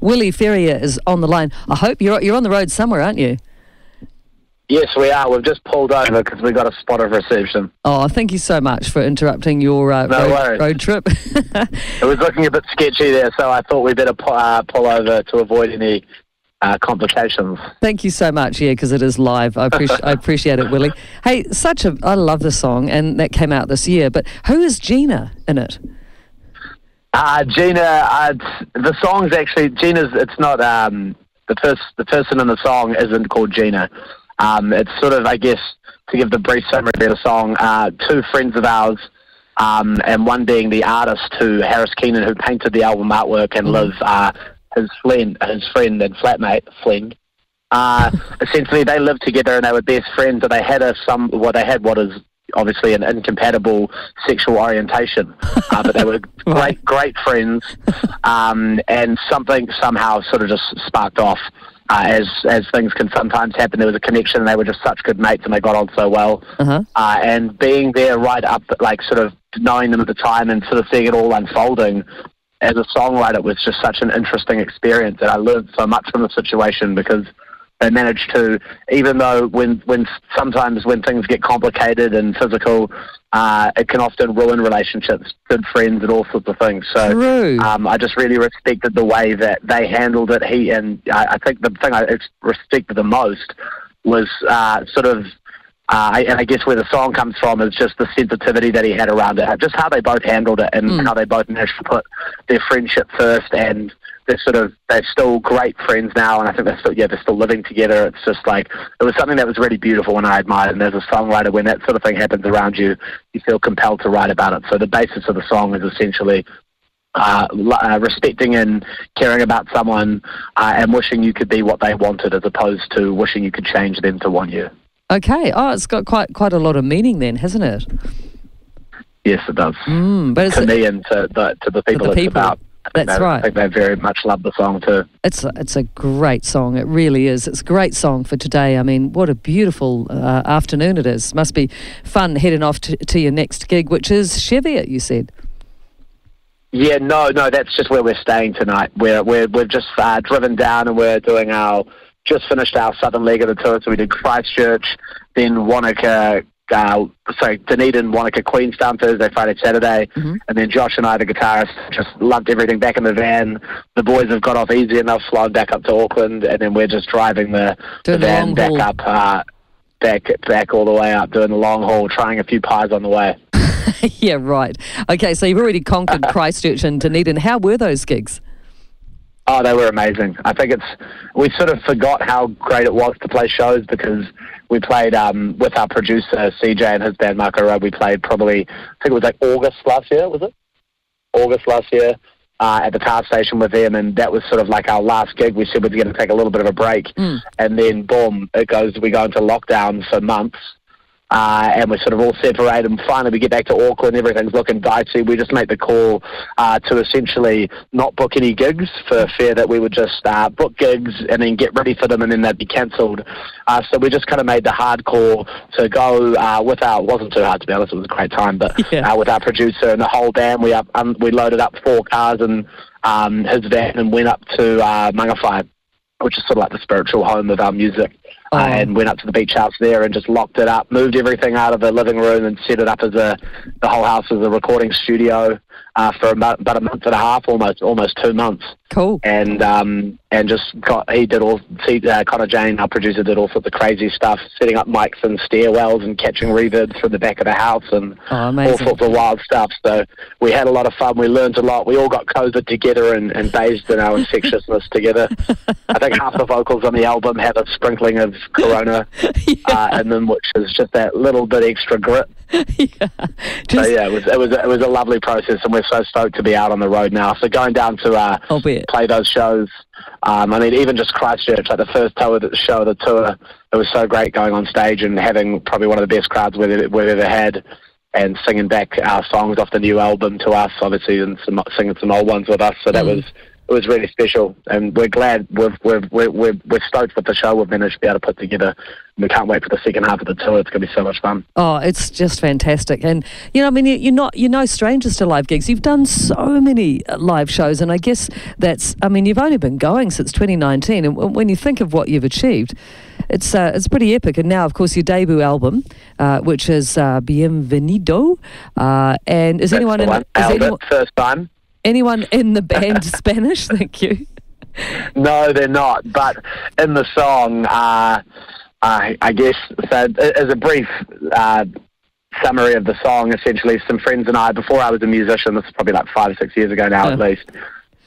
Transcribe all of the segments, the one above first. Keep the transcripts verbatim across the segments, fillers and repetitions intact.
Willy Ferrier is on the line. I hope you're you're on the road somewhere, aren't you? Yes, we are. We've just pulled over because we got a spot of reception. Oh, thank you so much for interrupting your uh, no road, road trip. It was looking a bit sketchy there, so I thought we'd better pu- uh, pull over to avoid any uh, complications. Thank you so much, yeah, because it is live. I, appreci- I appreciate it, Willy. Hey, such a I love this song, and that came out this year, but who is Gina in it? Uh, Gina, uh, the song's actually, Gina's, it's not, um, the, pers- the person in the song isn't called Gina. Um, it's sort of, I guess, to give the brief summary of the song, uh, two friends of ours, um, and one being the artist who, Harris Keenan, who painted the album artwork, and Liv, uh, his friend, his friend and flatmate, Fling. Uh, essentially, they lived together and they were best friends, and they had a, some, well, they had what is obviously an incompatible sexual orientation, uh, but they were great, great friends, um, and something somehow sort of just sparked off. Uh, as as things can sometimes happen, there was a connection, and they were just such good mates, and they got on so well. Uh-huh. Uh, and being there right up, like sort of knowing them at the time and sort of seeing it all unfolding, as a songwriter, it was just such an interesting experience, and I learned so much from the situation because they managed to, even though when when sometimes when things get complicated and physical, uh, it can often ruin relationships, good friends, and all sorts of things. So um, I just really respected the way that they handled it. He and I, I think the thing I respected the most was uh, sort of, uh, I, and I guess where the song comes from is just the sensitivity that he had around it, just how they both handled it and mm. how they both managed to put their friendship first and. They're sort of, they're still great friends now, and I think they're still, yeah, they're still living together. It's just like, it was something that was really beautiful and I admired, and as a songwriter, when that sort of thing happens around you, you feel compelled to write about it. So the basis of the song is essentially uh, uh, respecting and caring about someone uh, and wishing you could be what they wanted as opposed to wishing you could change them to want you. Okay. Oh, it's got quite quite a lot of meaning then, hasn't it? Yes, it does. Mm, but to it's, me and to the, to the people, to the people. It's about. That's they, right. I think they very much love the song too. It's a, it's a great song. It really is. It's a great song for today. I mean, what a beautiful uh, afternoon it is. Must be fun heading off to, to your next gig, which is Cheviot, you said. Yeah, no, no, that's just where we're staying tonight. We're, we're, we've just uh, driven down and we're doing our, just finished our southern leg of the tour. So we did Christchurch, then Wanaka, Uh, so Dunedin, Wanaka, Queenstown, Thursday, Friday, Saturday, mm-hmm. and then Josh and I, the guitarist, just loved everything back in the van. The boys have got off easy enough, flown back up to Auckland, and then we're just driving the, the van back haul. up, uh, back back all the way up, doing the long haul, trying a few pies on the way. Yeah, right. Okay, so you've already conquered Christchurch and Dunedin. How were those gigs? Oh, they were amazing. I think it's, we sort of forgot how great it was to play shows because we played um, with our producer, C J, and his band, Marco Rowe. We played probably, I think it was like August last year, was it? August last year uh, at the power station with them, and that was sort of like our last gig. We said we're going to take a little bit of a break, mm. and then boom, it goes, we go into lockdown for months. Uh, and we sort of all separate, and finally we get back to Auckland, everything's looking dicey. We just make the call uh, to essentially not book any gigs for fear that we would just uh, book gigs and then get ready for them and then they'd be cancelled. Uh, so we just kind of made the hard call to go uh, with our, it wasn't too hard to be honest, it was a great time, but yeah. uh, with our producer and the whole band, we up, um, we loaded up four cars and um, his van and went up to uh, Mangawhai, which is sort of like the spiritual home of our music. Uh, and went up to the beach house there and just locked it up, moved everything out of the living room and set it up as a, the whole house as a recording studio uh, for about, about a month and a half, almost almost two months. Cool. And um, and just got, he did all, uh, Connor Jane, our producer, did all sorts of crazy stuff, setting up mics and stairwells and catching reverbs from the back of the house and oh, all sorts of wild stuff. So we had a lot of fun. We learned a lot. We all got COVID together and, and bathed in our infectiousness together. I think half the vocals on the album have a sprinkling of Corona yeah. uh, in them, which is just that little bit extra grit. yeah. So yeah, it was it was it was a lovely process, and we're so stoked to be out on the road now. So going down to uh, play those shows. Um, I mean, even just Christchurch, like the first show of the tour, it was so great going on stage and having probably one of the best crowds we've, we've ever had, and singing back our songs off the new album to us, obviously, and some, singing some old ones with us. So that mm. was it was really special, and we're glad we've, we've, we're, we're, we're stoked with the show we've managed to be able to put together. We can't wait for the second half of the tour. It's going to be so much fun. Oh, it's just fantastic. And, you know, I mean, you're not, you're no strangers to live gigs. You've done so many live shows, and I guess that's, I mean, you've only been going since twenty nineteen, and when you think of what you've achieved, it's uh, it's pretty epic. And now, of course, your debut album, uh, which is uh, Bienvenido, uh, and is that's anyone in the album first time? Anyone in the band Spanish? Thank you. No, they're not. But in the song, uh, I, I guess, so as a brief uh, summary of the song, essentially, some friends and I, before I was a musician, this is probably like five or six years ago now, yeah. at least,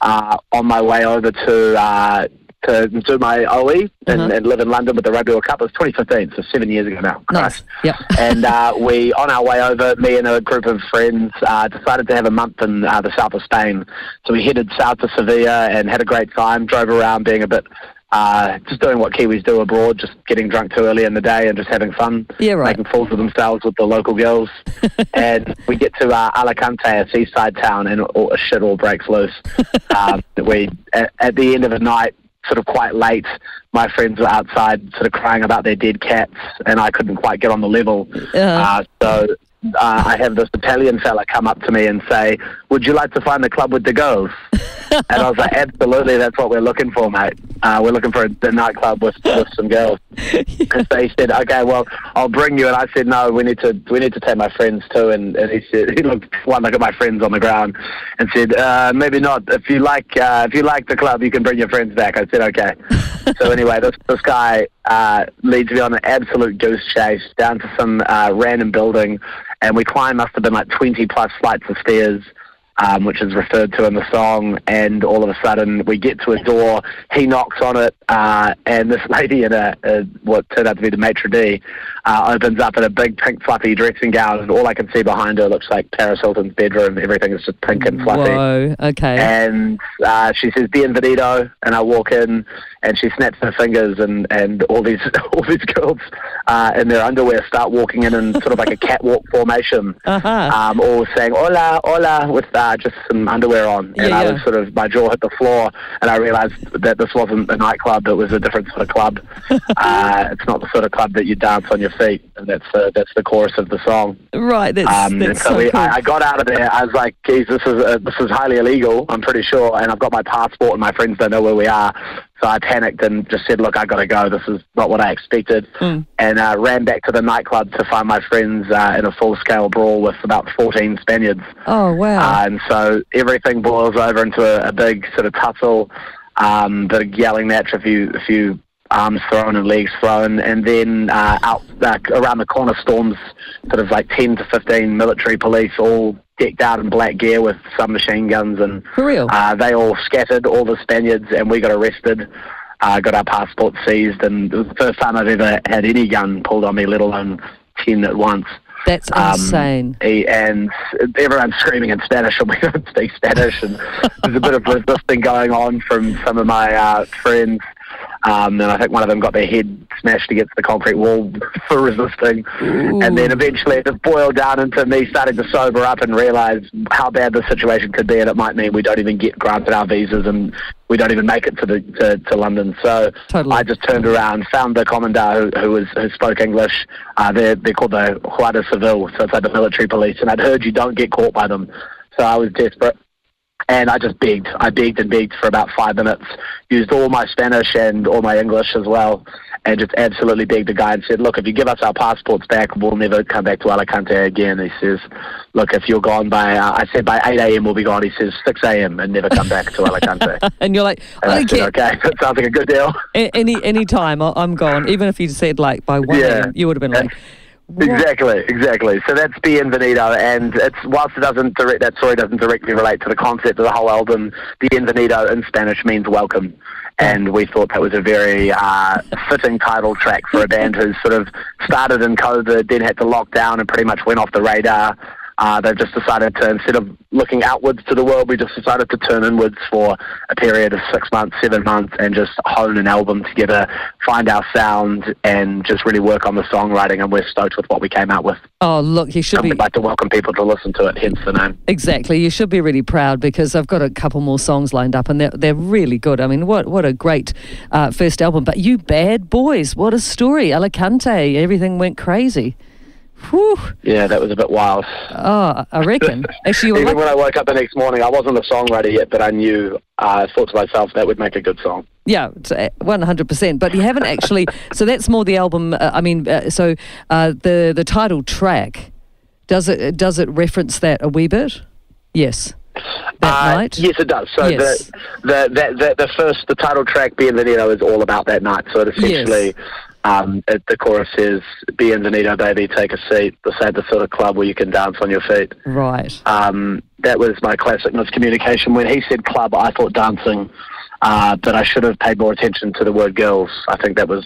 uh, on my way over to uh, to do my O E and, uh-huh. and live in London with the Rugby World Cup. It was twenty fifteen, so seven years ago now. Nice. Yep. And uh, we, on our way over, me and a group of friends uh, decided to have a month in uh, the south of Spain. So we headed south to Sevilla and had a great time, drove around being a bit, uh, just doing what Kiwis do abroad, just getting drunk too early in the day and just having fun, yeah, right. making fools of themselves with the local girls. And we get to uh, Alicante, a seaside town, and all, shit all breaks loose. um, we, at, at the end of the night, sort of quite late, my friends were outside sort of crying about their dead cats, and I couldn't quite get on the level. Yeah. Uh, so uh, I have this Italian fella come up to me and say, would you like to find the club with the girls? And I was like, absolutely, that's what we're looking for, mate. Uh, we're looking for a, a nightclub with, with some girls. Yeah. And so he said, okay, well, I'll bring you. And I said, no, we need to we need to take my friends too. And, and he said, he looked one look at my friends on the ground and said, uh, maybe not. If you like, uh, if you like the club, you can bring your friends back. I said, okay. So anyway, this this guy uh, leads me on an absolute goose chase down to some uh, random building, and we climb must have been like twenty plus flights of stairs. Um, which is referred to in the song, and all of a sudden we get to a door, he knocks on it, uh, and this lady in a, a what turned out to be the maitre d' uh, opens up in a big pink fluffy dressing gown, and all I can see behind her looks like Paris Hilton's bedroom. Everything is just pink and fluffy. Whoa, okay. And uh, she says, Bienvenido, and I walk in, and she snaps her fingers, and, and all these all these girls uh, in their underwear start walking in in sort of like a catwalk formation, uh-huh. um, all saying, hola, hola, with that. Uh, just some underwear on, and yeah, I was sort of, my jaw hit the floor, and I realised that this wasn't a nightclub, it was a different sort of club. uh, it's not the sort of club that you dance on your feet, and that's uh, that's the chorus of the song. Right, that's, um, that's so, so we, cool. I, I got out of there, I was like, geez, this is, uh, this is highly illegal, I'm pretty sure, and I've got my passport and my friends don't know where we are, so I panicked and just said, look, I gotta go, this is not what I expected, mm. and uh, ran back to the nightclub to find my friends uh, in a full-scale brawl with about fourteen Spaniards. Oh, wow. Uh, and so everything boils over into a, a big sort of tussle, um, bit of yelling match, a few, a few arms thrown and legs thrown, and then uh, out uh, around the corner storms sort of like ten to fifteen military police, all decked out in black gear with submachine guns, and for real? Uh, they all scattered, all the Spaniards, and we got arrested, uh, got our passports seized, and it was the first time I've ever had any gun pulled on me, let alone ten at once. That's um, insane. And everyone's screaming in Spanish, and we don't speak Spanish, and there's a bit of resisting going on from some of my uh, friends. Um, and I think one of them got their head smashed against the concrete wall for resisting. Ooh. And then eventually it boiled down into me starting to sober up and realise how bad the situation could be, and it might mean we don't even get granted our visas and we don't even make it to the to, to London. So totally. I just turned around, found the commandant who, who was who spoke English. Uh, they're, they're called the Guardia Civil, so it's like the military police, and I'd heard you don't get caught by them. So I was desperate. And I just begged. I begged and begged for about five minutes, used all my Spanish and all my English as well, and just absolutely begged the guy and said, look, if you give us our passports back, we'll never come back to Alicante again. He says, look, if you're gone by, uh, I said by eight a m we'll be gone. He says six a m and never come back to Alicante. And you're like, and I, I said, okay, that sounds like a good deal. Any any time, I'm gone. Even if you said like by one, yeah. a m, you would have been like... What? Exactly, exactly. So that's Bienvenido, and it's whilst it doesn't direct that story doesn't directly relate to the concept of the whole album, Bienvenido in Spanish means welcome, and we thought that was a very uh, fitting title track for a band who's sort of started in COVID, then had to lock down and pretty much went off the radar. Uh, they've just decided to, instead of looking outwards to the world, we just decided to turn inwards for a period of six months, seven months, and just hone an album together, find our sound, and just really work on the songwriting. And we're stoked with what we came out with. Oh, look, you should be... I'd like to welcome people to listen to it, hence the name. Exactly. You should be really proud, because I've got a couple more songs lined up, and they're, they're really good. I mean, what, what a great uh, first album. But you bad boys, what a story. Alicante, everything went crazy. Whew. Yeah, that was a bit wild. Oh, I reckon. Actually, even like... when I woke up the next morning, I wasn't a songwriter yet, but I knew, uh, I thought to myself, that would make a good song. Yeah, one hundred percent. But you haven't actually... so that's more the album... Uh, I mean, uh, so uh, the the title track, does it does it reference that a wee bit? Yes. That uh, night? Yes, it does. So yes. the, the, the, the, the first, the title track, Bienvenido, is all about that night. So it essentially... Yes. Um, it, the chorus is, Bienvenido, baby, take a seat. This ain't the sort of club where you can dance on your feet. Right. Um, that was my classic miscommunication. When he said club, I thought dancing, uh, but I should have paid more attention to the word girls. I think that was...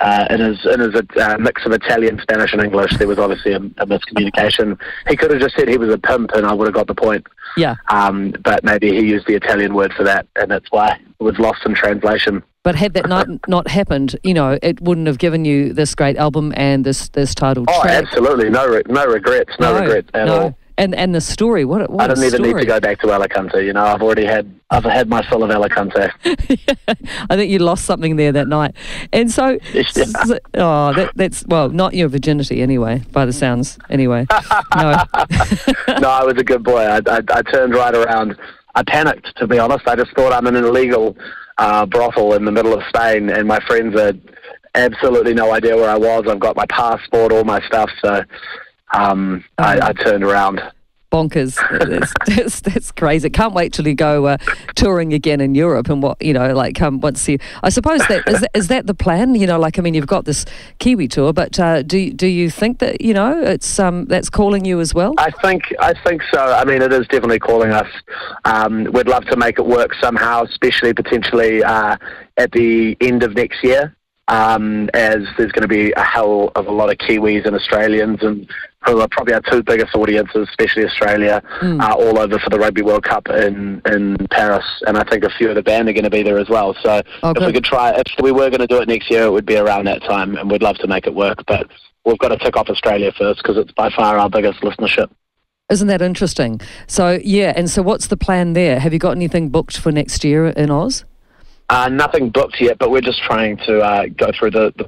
Uh, and as, and as a uh, mix of Italian, Spanish and English, there was obviously a, a miscommunication. He could have just said he was a pimp and I would have got the point. Yeah. Um, but maybe he used the Italian word for that, and that's why it was lost in translation. But had that not, not happened, you know, it wouldn't have given you this great album and this, this title track. Oh, absolutely. No re no regrets, no, no regrets at no. all. And and the story, what, what I don't a even story. need to go back to Alicante. You know, I've already had I've had my fill of Alicante. Yeah, I think you lost something there that night, and so, yeah. so oh, that, that's well, not your virginity anyway, by the sounds. Anyway, no, no, I was a good boy. I, I I turned right around. I panicked, to be honest. I just thought I'm in an illegal uh, brothel in the middle of Spain, and my friends had absolutely no idea where I was. I've got my passport, all my stuff, so. Um, oh, I, I turned around. Bonkers. That's, that's, that's crazy. Can't wait till you go uh, touring again in Europe, and what, you know, like um, once you, I suppose that is, that, is that the plan? You know, like, I mean, you've got this Kiwi tour, but uh, do, do you think that, you know, it's um, that's calling you as well? I think, I think so. I mean, it is definitely calling us. Um, we'd love to make it work somehow, especially potentially uh, at the end of next year. Um, as there's going to be a hell of a lot of Kiwis and Australians, and who are probably our two biggest audiences, especially Australia, mm. uh, all over for the Rugby World Cup in, in Paris. And I think a few of the band are going to be there as well. So okay. if we could try, if we were going to do it next year, it would be around that time, and we'd love to make it work. But we've got to tick off Australia first, because it's by far our biggest listenership. Isn't that interesting? So, yeah, and so what's the plan there? Have you got anything booked for next year in Oz? Uh, nothing booked yet, but we're just trying to uh, go through the, the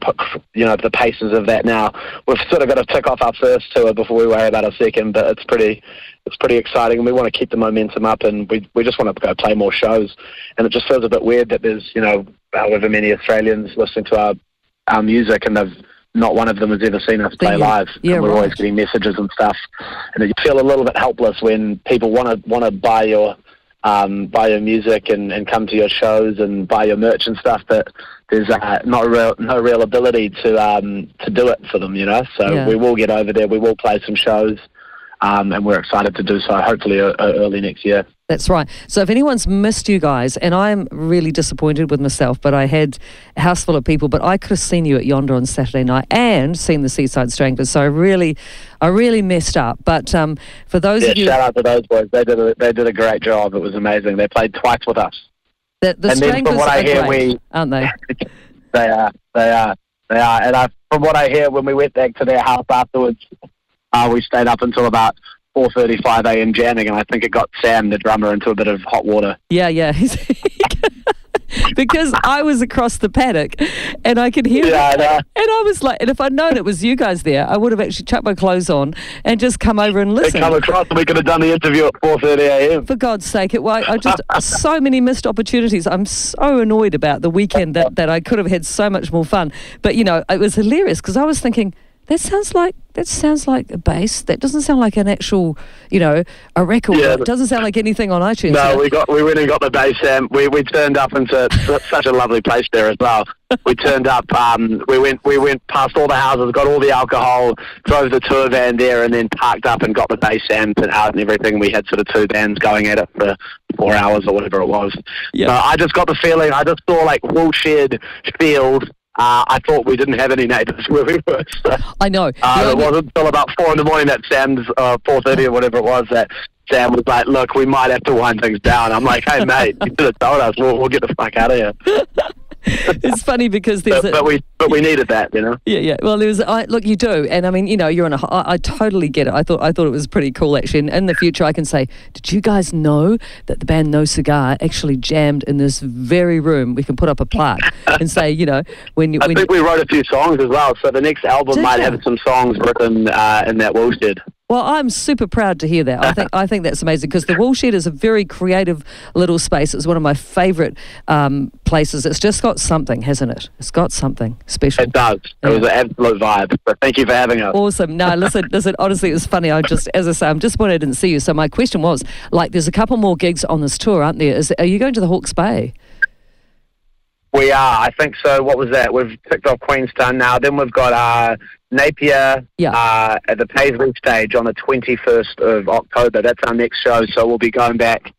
you know the paces of that now. We've sort of got to tick off our first tour before we worry about our second, but it's pretty it's pretty exciting, and we want to keep the momentum up, and we we just want to go play more shows. And it just feels a bit weird that there's, you know, however many Australians listening to our our music, and they've not one of them has ever seen us play yeah. live. Yeah, and we're right. always getting messages and stuff, and you feel a little bit helpless when people want to want to buy your. Um, buy your music and, and come to your shows and buy your merch and stuff, but there's uh, not real, no real ability to um, to do it for them, you know. So yeah. we will get over there. We will play some shows, um, and we're excited to do so. Hopefully, uh, early next year. That's right. So if anyone's missed you guys, and I'm really disappointed with myself, but I had a house full of people, but I could have seen you at Yonder on Saturday night and seen the Seaside Stranglers. So I really, I really messed up. But um, for those yeah, of you... shout out to those boys. They did, a, they did a great job. It was amazing. They played twice with us. The, the and Stranglers then from what I hear, great, we, aren't they? They are. They are. They are. And I, from what I hear, when we went back to their house afterwards, uh, we stayed up until about... four thirty-five A M jamming, and I think it got Sam, the drummer, into a bit of hot water. Yeah, yeah. Because I was across the paddock, and I could hear yeah, it. I and I was like, and if I'd known it was you guys there, I would have actually chucked my clothes on and just come over and listen. They come across, and we could have done the interview at four thirty A M. For God's sake, it was, I just so many missed opportunities. I'm so annoyed about the weekend that, that I could have had so much more fun. But, you know, it was hilarious, because I was thinking... That sounds like that sounds like a bass. That doesn't sound like an actual, you know, a record. Yeah, it doesn't sound like anything on iTunes. No, yeah. we got we went and got the bass. Um, we we turned up into such a lovely place there as well. We turned up. Um, we went we went past all the houses, got all the alcohol, drove the tour van there, and then parked up and got the bass amp and out and everything. We had sort of two bands going at it for four hours or whatever it was. Yeah. So I just got the feeling. I just saw like Woolshed Field. Uh, I thought we didn't have any neighbours where we were. So. I know. Uh, yeah, it wasn't until about four in the morning that Sam's, uh, four thirty or whatever it was, that Sam was like, look, we might have to wind things down. I'm like, hey, mate, you should have told us. We'll, we'll get the fuck out of here. It's funny because there's but, a, but we but we needed that, you know. Yeah, yeah. Well, there's I look, you do, and I mean, you know, you're in a. I, I totally get it. I thought I thought it was pretty cool actually. And in the future, I can say, did you guys know that the band No Cigar actually jammed in this very room? We can put up a plaque and say, you know, when you. I when think you, we wrote a few songs as well, so the next album might you? have some songs written uh, in that Woolshed. Well, I'm super proud to hear that. I think I think that's amazing because the Woolshed is a very creative little space. It's one of my favourite um, places. It's just got something, hasn't it? It's got something special. It does. Yeah. It was an absolute vibe. But thank you for having us. Awesome. No, listen, listen. Honestly, it was funny. I just, as I say, I'm disappointed I didn't see you. So my question was, like, there's a couple more gigs on this tour, aren't there? Is, are you going to the Hawke's Bay? We are. I think so. What was that? We've picked off Queenstown now. Then we've got uh, Napier yeah. uh, at the Paisley Stage on the twenty-first of October. That's our next show. So we'll be going back,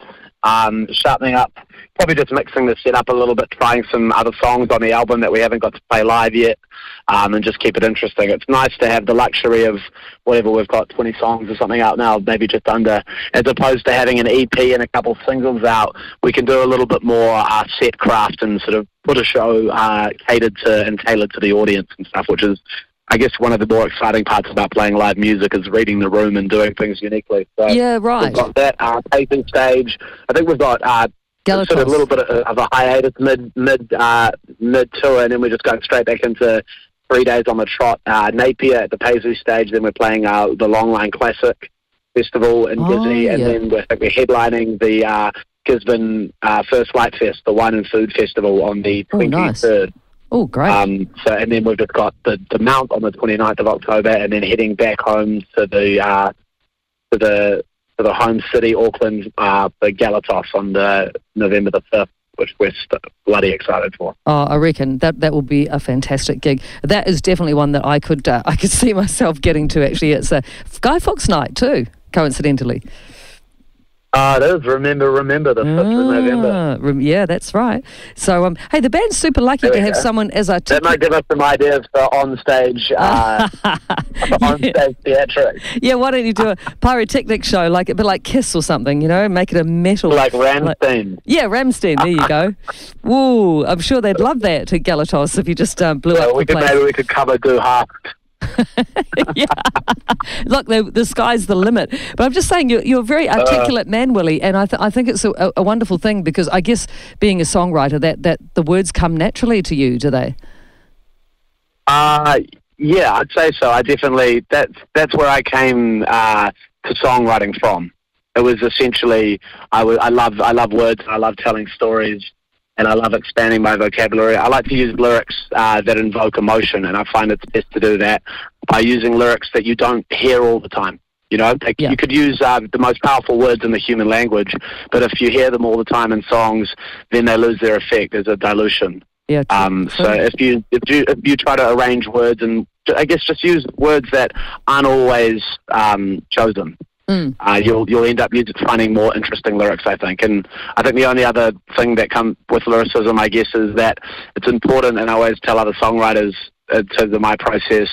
um, sharpening up, probably just mixing the set up a little bit, trying some other songs on the album that we haven't got to play live yet, um, and just keep it interesting. It's nice to have the luxury of whatever we've got, twenty songs or something out now, maybe just under, as opposed to having an E P and a couple singles out. We can do a little bit more uh, set craft and sort of put a show uh, catered to and tailored to the audience and stuff, which is, I guess, one of the more exciting parts about playing live music is reading the room and doing things uniquely. So yeah, right. We've got that, uh, taping stage. I think we've got... Uh, Galatos. Sort of a little bit of a hiatus mid mid uh, mid tour, and then we're just going straight back into three days on the trot. Uh, Napier at the Paisley Stage, then we're playing uh, the Longline Classic Festival in Gisborne, oh, yeah. and then we're, we're headlining the uh, Gisborne uh, First Light Fest, the Wine and Food Festival, on the twenty third. Oh, great! Um, so, and then we've just got the, the Mount on the twenty-ninth of October, and then heading back home to the uh, to the. to the home city, Auckland, uh, the Galatos on the November the fifth, which we're bloody excited for. Oh, I reckon that that will be a fantastic gig. That is definitely one that I could uh, I could see myself getting to, actually. It's a Guy Fawkes night too, coincidentally. Uh, it is. Remember, remember the fifth of November. Rem yeah, that's right. So, um, hey, the band's super lucky to have go. someone as I that might give us some ideas for on-stage, uh, for on-stage yeah. theatrics. Yeah, why don't you do a pyrotechnic show, like but like Kiss or something, you know, make it a metal. Like Rammstein. Like, yeah, Rammstein, there you go. Woo, I'm sure they'd love that to Galatos if you just um, blew yeah, up we the could, place. Maybe we could cover Du Hast. Yeah, look, the, the sky's the limit. But I'm just saying, you're, you're a very articulate uh, man, Willy, and I, th I think it's a, a wonderful thing because I guess being a songwriter, that, that the words come naturally to you, do they? Uh, yeah, I'd say so. I definitely, that's, that's where I came uh, to songwriting from. It was essentially, I, w I, love, I love words, I love telling stories, and I love expanding my vocabulary. I like to use lyrics uh, that invoke emotion, and I find it's best to do that by using lyrics that you don't hear all the time. You know, like yeah. you could use uh, the most powerful words in the human language, but if you hear them all the time in songs, then they lose their effect. There's a dilution. Yeah. True, um. True. So if you if you if you try to arrange words, and I guess just use words that aren't always um, chosen. Mm. Uh, you'll you'll end up finding more interesting lyrics, I think. And I think the only other thing that comes with lyricism, I guess, is that it's important, and I always tell other songwriters in terms of my process,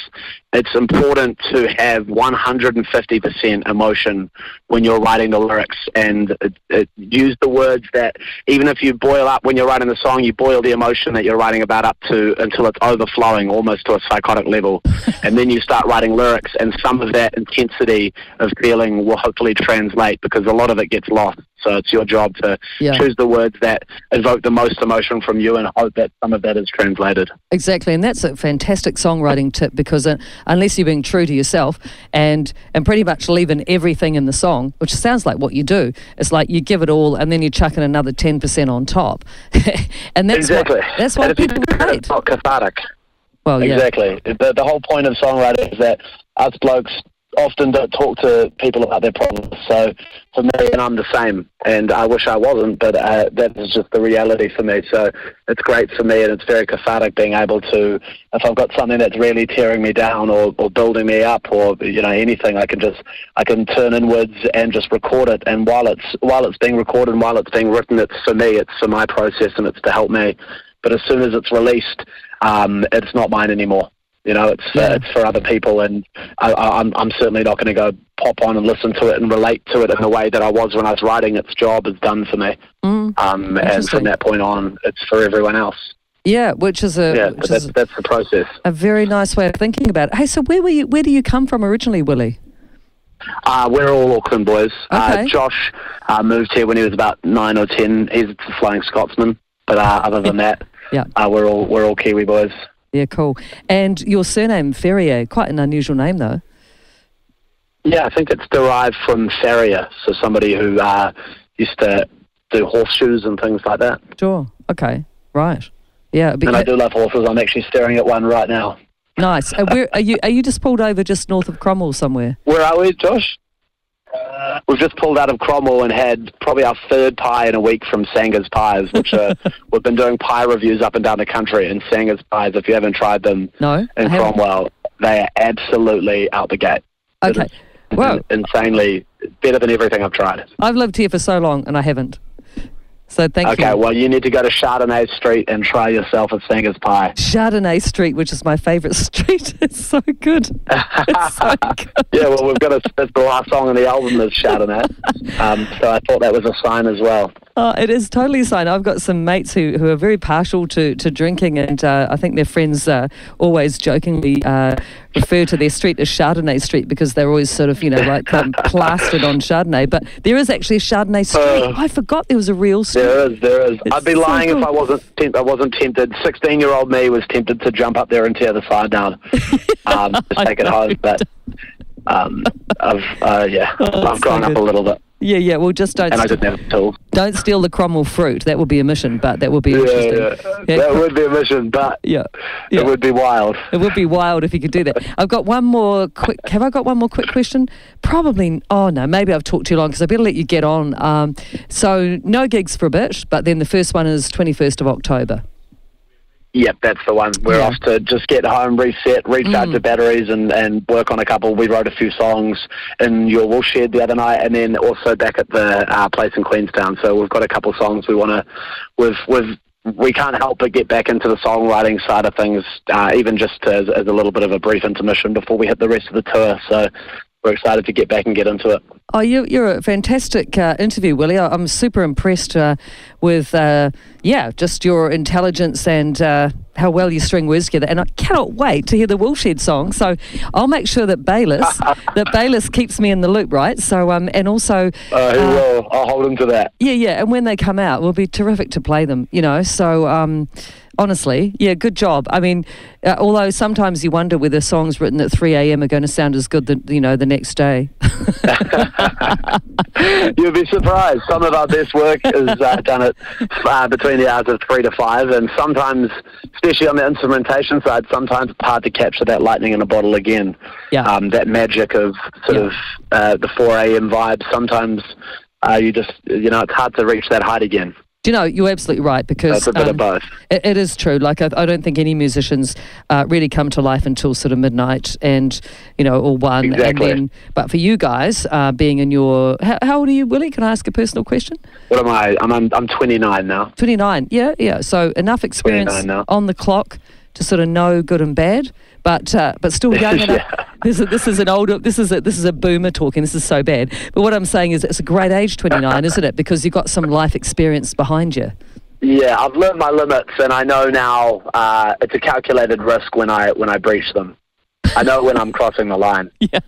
it's important to have one hundred fifty percent emotion when you're writing the lyrics, and it, it, use the words that, even if you boil up when you're writing the song, you boil the emotion that you're writing about up to until it's overflowing almost to a psychotic level, and then you start writing lyrics, and some of that intensity of feeling will hopefully translate because a lot of it gets lost. So it's your job to yeah. choose the words that evoke the most emotion from you and hope that some of that is translated. Exactly, and that's a fantastic songwriting tip because uh, unless you're being true to yourself and, and pretty much leaving everything in the song, which sounds like what you do, it's like you give it all and then you chuck in another ten percent on top. And that's exactly. what, that's what people hate. It's not cathartic. Well, exactly. Yeah. The, the whole point of songwriting is that us blokes often don't talk to people about their problems, so for me, and I'm the same, and I wish I wasn't, but uh, that is just the reality for me. So it's great for me, and it's very cathartic being able to, if I've got something that's really tearing me down or, or building me up or, you know, anything, I can just I can turn inwards and just record it, and while it's while it's being recorded, while it's being written, it's for me, it's for my process, and it's to help me but as soon as it's released, um, it's not mine anymore. You know, it's yeah. uh, it's for other people, and I, I'm I'm certainly not going to go pop on and listen to it and relate to it in the way that I was when I was writing. Its job is done for me, mm, um, and from that point on, it's for everyone else. Yeah, which is a yeah, which that's, is that's the process. A very nice way of thinking about it. Hey, so where were you? Where do you come from originally, Willy? Uh, we're all Auckland boys. Okay. Uh, Josh uh, moved here when he was about nine or ten. He's a flying Scotsman, but uh, other than that, yeah, uh, we're all we're all Kiwi boys. Yeah, cool. And your surname, Ferrier, quite an unusual name, though. Yeah, I think it's derived from farrier, so somebody who uh, used to do horseshoes and things like that. Sure. Okay. Right. Yeah. And I do love horses. I'm actually staring at one right now. Nice. Uh, where, are you? Are you just pulled over just north of Cromwell somewhere? Where are we, Josh? Uh, We've just pulled out of Cromwell and had probably our third pie in a week from Sanger's Pies, which are, we've been doing pie reviews up and down the country. And Sanger's Pies, if you haven't tried them no, in Cromwell, they are absolutely out the gate. Okay. Well, insanely better than everything I've tried. I've lived here for so long and I haven't. So thank okay, you. Okay, well, you need to go to Chardonnay Street and try yourself a Sanger's Pie. Chardonnay Street, which is my favourite street. It's so good. It's so good. Yeah, well, we've got a, that's the last song on the album is Chardonnay. um, so I thought that was a sign as well. Oh, it is totally a sign. I've got some mates who, who are very partial to, to drinking, and uh, I think their friends uh, always jokingly uh, refer to their street as Chardonnay Street because they're always sort of, you know, like um, plastered on Chardonnay. But there is actually a Chardonnay Street. Uh, I forgot there was a real street. There is, there is. It's I'd be so lying cool. if I wasn't tempt I wasn't tempted. sixteen-year-old me was tempted to jump up there and tear the side down um, to take it home. But um, I've, uh, yeah, oh, I've grown so up a little bit. Yeah, yeah, well, just don't... And I didn't have a tool. Don't steal the Cromwell fruit. That would be a mission, but that would be yeah, interesting. Yeah. Yeah. That would be a mission, but yeah. Yeah. It would be wild. It would be wild if you could do that. I've got one more quick... Have I got one more quick question? Probably... Oh, no, maybe I've talked too long because I better let you get on. Um, so, no gigs for a bit, but then the first one is twenty-first of October. Yep, that's the one. We're yeah. off to just get home, reset, recharge mm. the batteries and, and work on a couple. We wrote a few songs in your Woolshed the other night and then also back at the uh, place in Queenstown. So we've got a couple songs we want to... We've, we've, we can't help but get back into the songwriting side of things, uh, even just as, as a little bit of a brief intermission before we hit the rest of the tour. So... We're excited to get back and get into it. Oh, you, you're a fantastic uh, interview, Willy. I, I'm super impressed uh, with, uh, yeah, just your intelligence and uh, how well you string words together. And I cannot wait to hear the Woolshed song. So I'll make sure that Bayliss, that Bayliss keeps me in the loop, right? So um, and also, uh, he uh, will. I'll hold him to that. Yeah, yeah. And when they come out, it'll be terrific to play them. You know, so. Um, Honestly, yeah, good job. I mean, uh, although sometimes you wonder whether songs written at three a m are going to sound as good, the, you know, the next day. You'll be surprised. Some of our best work is uh, done at uh, between the hours of three to five, and sometimes, especially on the instrumentation side, sometimes it's hard to capture that lightning in a bottle again. Yeah, um, that magic of sort yeah. of uh, the four a m vibe. Sometimes uh, you just, you know, it's hard to reach that height again. Do you know, you're absolutely right because... That's a bit um, of both. It, it is true. Like, I, I don't think any musicians uh, really come to life until sort of midnight and, you know, or one. Exactly. And then, but for you guys, uh, being in your... How, how old are you, Willy? Can I ask a personal question? What am I? I'm, I'm, I'm twenty-nine now. twenty-nine, yeah, yeah. So enough experience on the clock to sort of know good and bad, but uh, but still young enough. Yeah. This is, this is an older, this is a, this is a boomer talking, this is so bad. But what I'm saying is it's a great age, twenty-nine, isn't it? Because you've got some life experience behind you. Yeah, I've learned my limits and I know now uh, it's a calculated risk when I when I breach them. I know when I'm crossing the line. Yeah,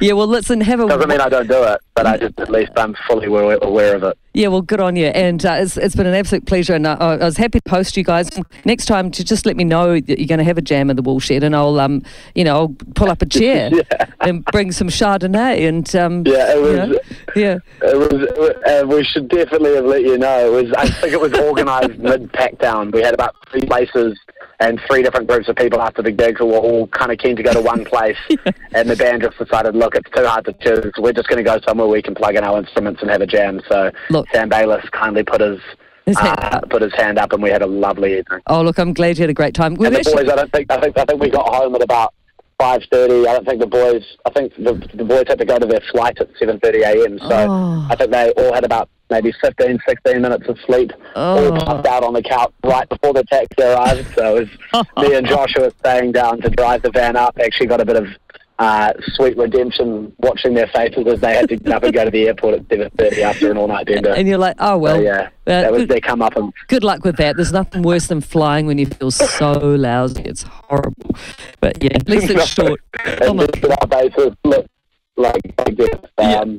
yeah. Well, listen, have a... Doesn't mean I don't do it, but I just, at least I'm fully aware, aware of it. Yeah, well, good on you. And uh, it's, it's been an absolute pleasure. And I, I was happy to host you guys. Next time, to just let me know that you're going to have a jam in the Woolshed and I'll, um, you know, I'll pull up a chair yeah. and bring some Chardonnay and... Um, yeah, it was... You know, yeah. It was, uh, we should definitely have let you know. It was, I think it was organised mid-pack down. We had about three places... And three different groups of people after the gig who were all kind of keen to go to one place. yeah. And the band just decided, look, it's too hard to choose. We're just going to go somewhere we can plug in our instruments and have a jam. So look, Sam Bayliss kindly put his, his uh, hand up. put his hand up, and we had a lovely evening. Oh, look, I'm glad you had a great time. We're and the boys, I don't think, I think, I think we got home at about five thirty. I don't think the boys, I think the, the boys had to go to their flight at seven thirty a m So oh. I think they all had about maybe fifteen, sixteen minutes of sleep, oh. all popped out on the couch right before the taxi arrived. So it was me and Joshua staying down to drive the van up. Actually got a bit of uh, sweet redemption watching their faces as they had to get up and go to the airport at seven thirty after an all-night dinner. And you're like, oh, well. So, yeah, uh, that was good, their come up. And good luck with that. There's nothing worse than flying when you feel so lousy. It's horrible. But, yeah, at least it's short. Oh, my God. Like, like this. Um,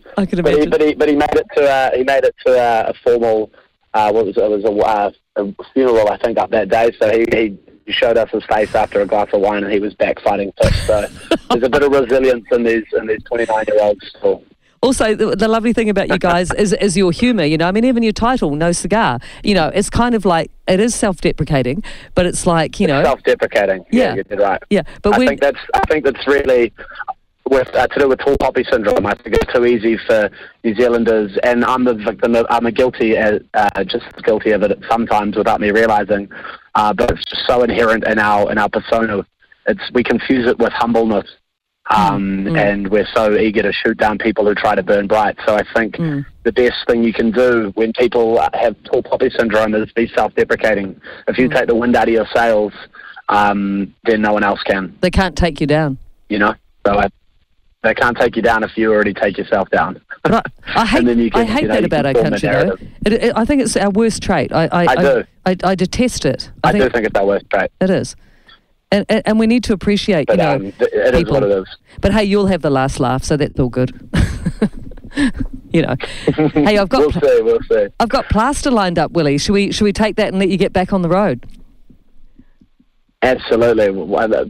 yeah, I can imagine. But he, but he, but he made it to uh, he made it to uh, a formal uh, what was it, it was a, uh, a funeral I think up that day. So he, he showed us his face after a glass of wine, and he was back fighting fish. So there's a bit of resilience in these in these twenty-nine year olds still. Also, the, the lovely thing about you guys is is your humour. You know, I mean, even your title, No Cigar. You know, it's kind of like it is self-deprecating, but it's like you it's know, self-deprecating. Yeah, yeah, you did right. Yeah, but I we, think that's I think that's really. With, uh, to do with tall poppy syndrome. I think it's too easy for New Zealanders, and I'm the victim of, I'm a guilty, uh, uh, just as guilty of it sometimes without me realising, uh, but it's just so inherent in our in our persona. It's, we confuse it with humbleness, um, mm. and we're so eager to shoot down people who try to burn bright. So I think mm. the best thing you can do when people have tall poppy syndrome is be self-deprecating. If you mm. take the wind out of your sails, um, then no one else can. They can't take you down. You know? So I They can't take you down if you already take yourself down. Right. I hate, can, I hate you know, that about our country, though. It, it, I think it's our worst trait. I, I, I do. I, I, I detest it. I, I think do think it's our worst trait. It is. And and, and we need to appreciate, but, you know, um, it people. Is what it is. But, hey, you'll have the last laugh, so that's all good. You know. Hey, I've got, we'll see, we'll see. I've got plaster lined up, Willie. Should we, should we take that and let you get back on the road? Absolutely.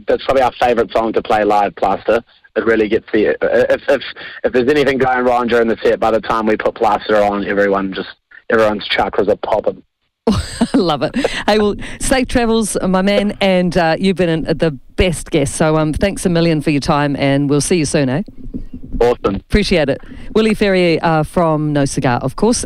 That's probably our favourite song to play live, Plaster. It really gets the if if if there's anything going wrong during the set, by the time we put Plaster on, everyone just everyone's chakras are popping. I love it. Hey, well, safe travels, my man, and uh, you've been an, the best guest. So um, thanks a million for your time, and we'll see you soon, eh? Awesome. Appreciate it, Willy Ferrier uh, from No Cigar, of course.